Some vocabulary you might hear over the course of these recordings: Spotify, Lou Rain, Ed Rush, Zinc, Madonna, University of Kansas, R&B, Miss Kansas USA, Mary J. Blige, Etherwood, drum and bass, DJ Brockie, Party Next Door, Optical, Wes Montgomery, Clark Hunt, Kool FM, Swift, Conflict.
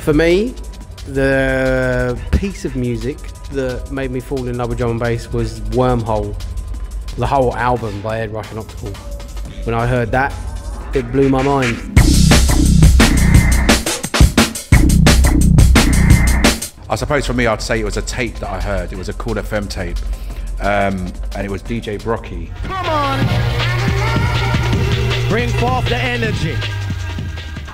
For me, the piece of music that made me fall in love with drum and bass was Wormhole, the whole album by Ed Rush and Optical. When I heard that, it blew my mind. I suppose for me, I'd say it was a tape that I heard. It was a Kool FM tape, and it was DJ Brockie. Come on, bring forth the energy.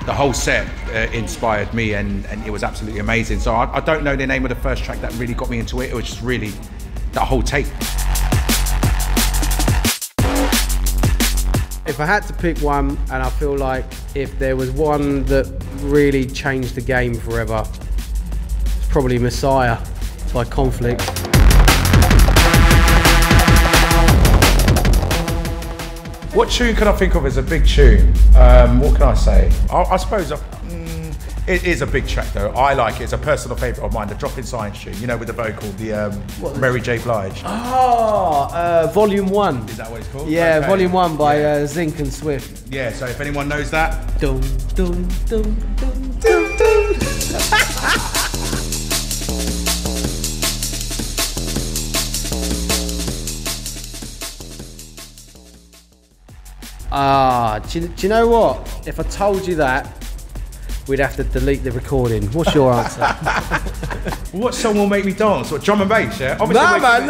The whole set inspired me, and it was absolutely amazing. So I don't know the name of the first track that really got me into it. It was just really that whole tape. If I had to pick one, and I feel like if there was one that really changed the game forever, probably Messiah by Conflict. What tune can I think of as a big tune? What can I say? I suppose it is a big track though. I like it. It's a personal favourite of mine, the Drop-In Science tune, you know, with the vocal, the Mary J. Blige. Oh, Volume 1. Is that what it's called? Yeah, okay. Volume 1 by Zinc and Swift. Yeah, so if anyone knows that. Dum, dum, dum, dum, dum, dum. Ah, do you know what? If I told you that, we'd have to delete the recording. What's your answer? What song will make me dance? What, drum and bass, yeah? Obviously nah, man,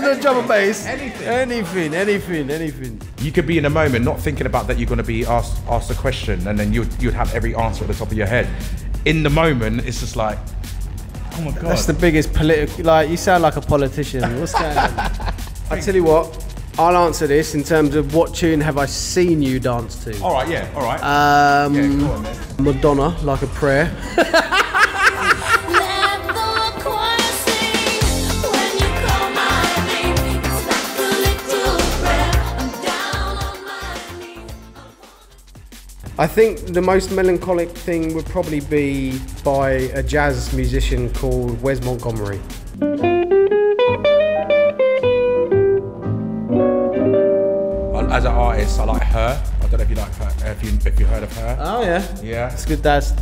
no, drum and bass. Anything. You could be in a moment not thinking about that you're going to be asked a question, and then you'd have every answer at the top of your head. In the moment, it's just like, oh my God. That's the biggest political, like, you sound like a politician. What's going on? I tell you what. I'll answer this in terms of what tune have I seen you dance to? All right, yeah, all right. Yeah, go on, man. Madonna, Like a Prayer. I think the most melancholic thing would probably be by a jazz musician called Wes Montgomery. As an artist, I like her. I don't know if you like her, if you heard of her. Oh yeah. Yeah. It's good. That's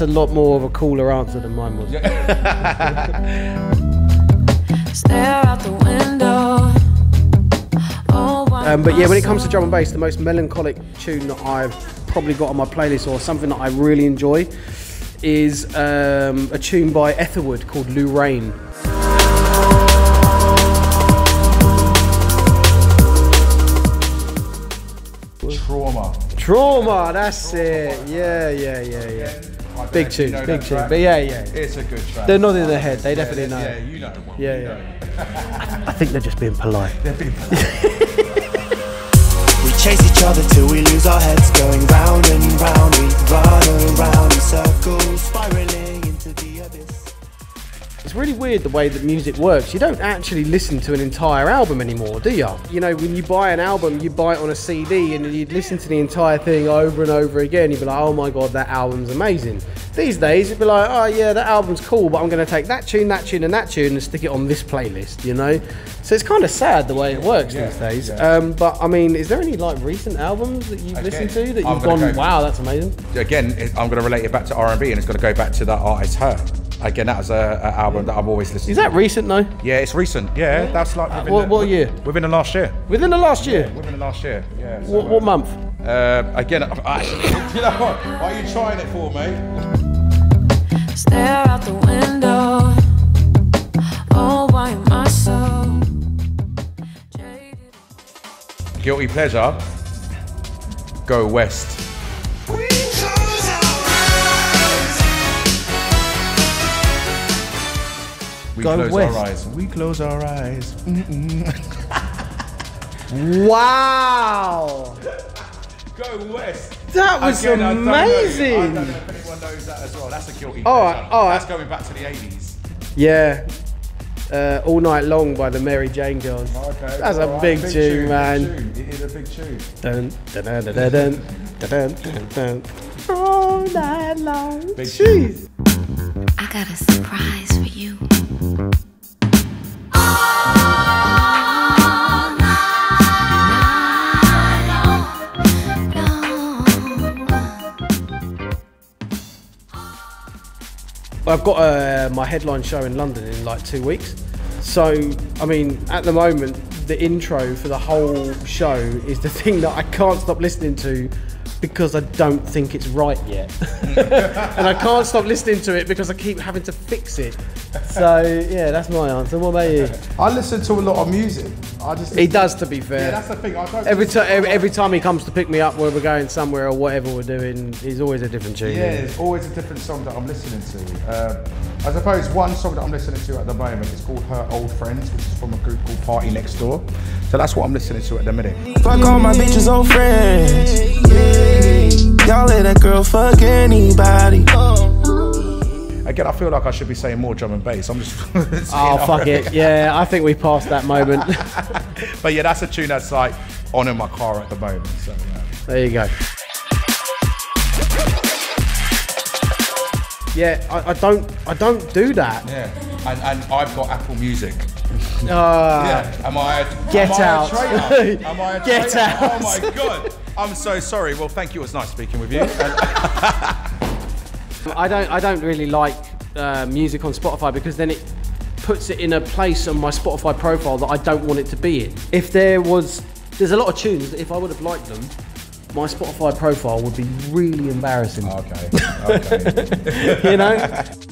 a lot more of a cooler answer than mine was. Stare out the window. But yeah, when it comes to drum and bass, the most melancholic tune that I've probably got on my playlist, or something that I really enjoy, is a tune by Etherwood called Lou Rain. Trauma, that's it. Yeah. Big tune. But yeah. It's a good track. They're nodding their head, they definitely know. Yeah, you know the one. Yeah. I think they're just being polite. They're being polite. We chase each other till we lose our heads, going round and round, we run around in circles, spiraling into the abyss. It's really weird the way that music works. You don't actually listen to an entire album anymore, do you? You know, when you buy an album, you buy it on a CD and you'd listen to the entire thing over and over again. You'd be like, oh my God, that album's amazing. These days, it'd be like, oh yeah, that album's cool, but I'm going to take that tune and stick it on this playlist, you know? So it's kind of sad the way it works these days. But I mean, is there any like recent albums that you've listened to that you've gone, wow, that's amazing? Again, I'm going to relate it back to R&B, and it's going to go back to that artist, Her. Again, that was an album that I've always listened to. Is that recent though? Yeah, it's recent. Yeah, that's like within what year? Within the last year. Within the last year? Yeah, within the last year, yeah. So, what month? Again, you know what are you trying it for, mate? Stare out the window. Oh, why am I so jaded? Guilty pleasure. Go West. We close our eyes. Mm-mm. Wow! Go West. That was amazing. I don't know if anyone knows that as well. That's a guilty pleasure. All right. That's going back to the 80s. Yeah. All Night Long by the Mary Jane Girls. Okay, that's a big tune, man. It is a big tune. Dun, dun, dun, dun, dun, dun, dun, dun, dun. All night long. Big tune. I got a surprise for you. I've got my headline show in London in like 2 weeks. So, I mean, at the moment, the intro for the whole show is the thing that I can't stop listening to because I don't think it's right yet. And I can't stop listening to it because I keep having to fix it. So, yeah, that's my answer. What about you? I listen to a lot of music. I just he does, to be fair. Yeah, that's the thing. I don't every time he comes to pick me up, where we're going somewhere or whatever we're doing, there's always a different tune. Yeah, there's always a different song that I'm listening to. I suppose one song that I'm listening to at the moment is called Her Old Friends, which is from a group called Party Next Door. So that's what I'm listening to at the minute. Fuck all my bitches old friends. Y'all let that girl fuck anybody. Again, I feel like I should be saying more drum and bass. I'm just. Oh, fuck it. Yeah, I think we passed that moment. But yeah, that's a tune that's like on in my car at the moment. So yeah. There you go. Yeah, I don't do that. Yeah, and I've got Apple Music. Yeah. Am I out. Am I a get traitor? Out. Oh my God. I'm so sorry. Well, thank you. It was nice speaking with you. I don't really like music on Spotify because then it puts it in a place on my Spotify profile that I don't want it to be in. If there's a lot of tunes that if I would have liked them, my Spotify profile would be really embarrassing. Okay. You know?